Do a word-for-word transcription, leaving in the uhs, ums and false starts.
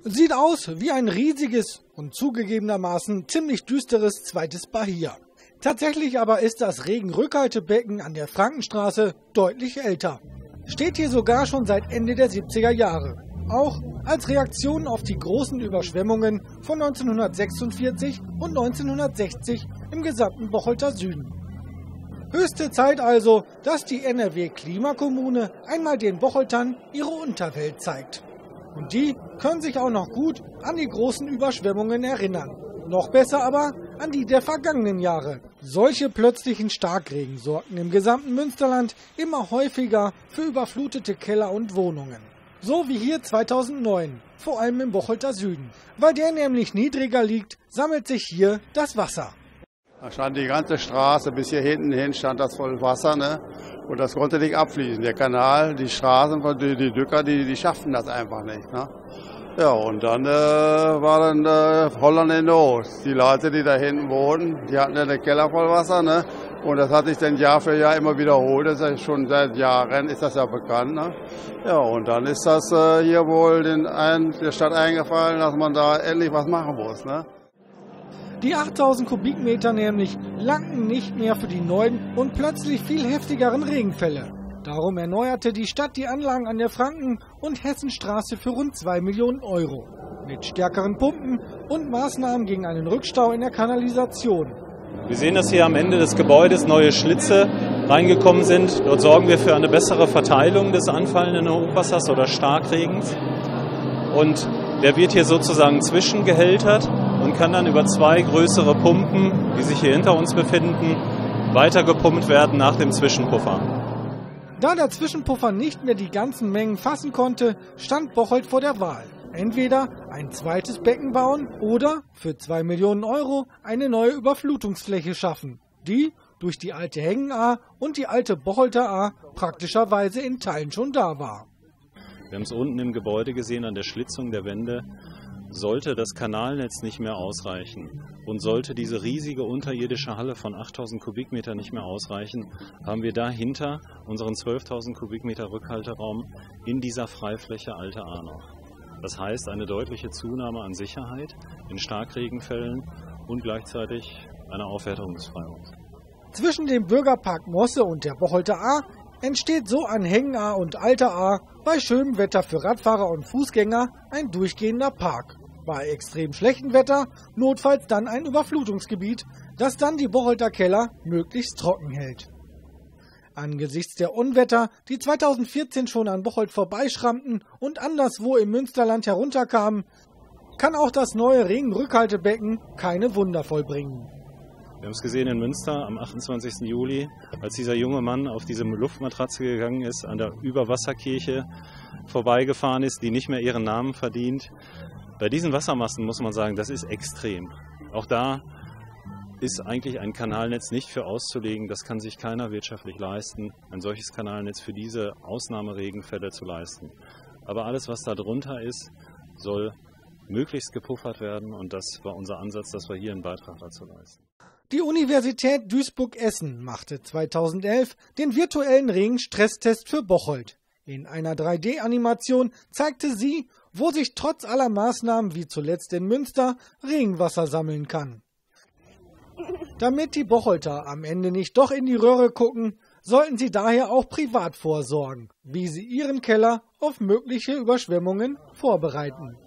Sieht aus wie ein riesiges und zugegebenermaßen ziemlich düsteres zweites Barrier. Tatsächlich aber ist das Regenrückhaltebecken an der Frankenstraße deutlich älter. Steht hier sogar schon seit Ende der siebziger Jahre. Auch als Reaktion auf die großen Überschwemmungen von neunzehnhundertsechsundvierzig und neunzehnhundertsechzig im gesamten Bocholter Süden. Höchste Zeit also, dass die N R W-Klimakommune einmal den Bocholtern ihre Unterwelt zeigt. Und die können sich auch noch gut an die großen Überschwemmungen erinnern. Noch besser aber an die der vergangenen Jahre. Solche plötzlichen Starkregen sorgten im gesamten Münsterland immer häufiger für überflutete Keller und Wohnungen. So wie hier zweitausendneun, vor allem im Bocholter Süden. Weil der nämlich niedriger liegt, sammelt sich hier das Wasser. Da stand die ganze Straße, bis hier hinten hin stand das voll Wasser, ne? Und das konnte nicht abfließen. Der Kanal, die Straßen, die, die Dücker, die, die schafften das einfach nicht, ne? Ja, und dann äh, waren äh, Holland in Not. Die Leute, die da hinten wohnten, die hatten ja den Keller voll Wasser, ne? Und das hat sich dann Jahr für Jahr immer wiederholt. Das ist schon seit Jahren, ist das ja bekannt, ne? Ja, und dann ist das äh, hier wohl den ein, der Stadt eingefallen, dass man da endlich was machen muss, ne? Die achttausend Kubikmeter nämlich langten nicht mehr für die neuen und plötzlich viel heftigeren Regenfälle. Darum erneuerte die Stadt die Anlagen an der Franken- und Hessenstraße für rund zwei Millionen Euro. Mit stärkeren Pumpen und Maßnahmen gegen einen Rückstau in der Kanalisation. Wir sehen, dass hier am Ende des Gebäudes neue Schlitze reingekommen sind. Dort sorgen wir für eine bessere Verteilung des anfallenden Hochwassers oder Starkregens. Und der wird hier sozusagen zwischengehältert und kann dann über zwei größere Pumpen, die sich hier hinter uns befinden, weitergepumpt werden nach dem Zwischenpuffer. Da der Zwischenpuffer nicht mehr die ganzen Mengen fassen konnte, stand Bocholt vor der Wahl. Entweder ein zweites Becken bauen oder für zwei Millionen Euro eine neue Überflutungsfläche schaffen, die durch die alte Hängen A und die alte Bocholter A praktischerweise in Teilen schon da war. Wir haben es unten im Gebäude gesehen, an der Schlitzung der Wände. Sollte das Kanalnetz nicht mehr ausreichen und sollte diese riesige unterirdische Halle von achttausend Kubikmeter nicht mehr ausreichen, haben wir dahinter unseren zwölftausend Kubikmeter Rückhalteraum in dieser Freifläche Alte A noch. Das heißt, eine deutliche Zunahme an Sicherheit in Starkregenfällen und gleichzeitig eine Aufwertung des Freiraums. Zwischen dem Bürgerpark Mosse und der Bocholter A entsteht so an Hängen A und Alte A bei schönem Wetter für Radfahrer und Fußgänger ein durchgehender Park. Bei extrem schlechtem Wetter notfalls dann ein Überflutungsgebiet, das dann die Bocholter Keller möglichst trocken hält. Angesichts der Unwetter, die zweitausendvierzehn schon an Bocholt vorbeischrammten und anderswo im Münsterland herunterkamen, kann auch das neue Regenrückhaltebecken keine Wunder vollbringen. Wir haben es gesehen in Münster am achtundzwanzigsten Juli, als dieser junge Mann auf diese Luftmatratze gegangen ist, an der Überwasserkirche vorbeigefahren ist, die nicht mehr ihren Namen verdient. Bei diesen Wassermassen muss man sagen, das ist extrem. Auch da ist eigentlich ein Kanalnetz nicht für auszulegen. Das kann sich keiner wirtschaftlich leisten, ein solches Kanalnetz für diese Ausnahmeregenfälle zu leisten. Aber alles, was da drunter ist, soll möglichst gepuffert werden. Und das war unser Ansatz, dass wir hier einen Beitrag dazu leisten. Die Universität Duisburg-Essen machte zweitausendelf den virtuellen Regenstresstest für Bocholt. In einer drei D-Animation zeigte sie, wo sich trotz aller Maßnahmen, wie zuletzt in Münster, Regenwasser sammeln kann. Damit die Bocholter am Ende nicht doch in die Röhre gucken, sollten sie daher auch privat vorsorgen, wie sie ihren Keller auf mögliche Überschwemmungen vorbereiten.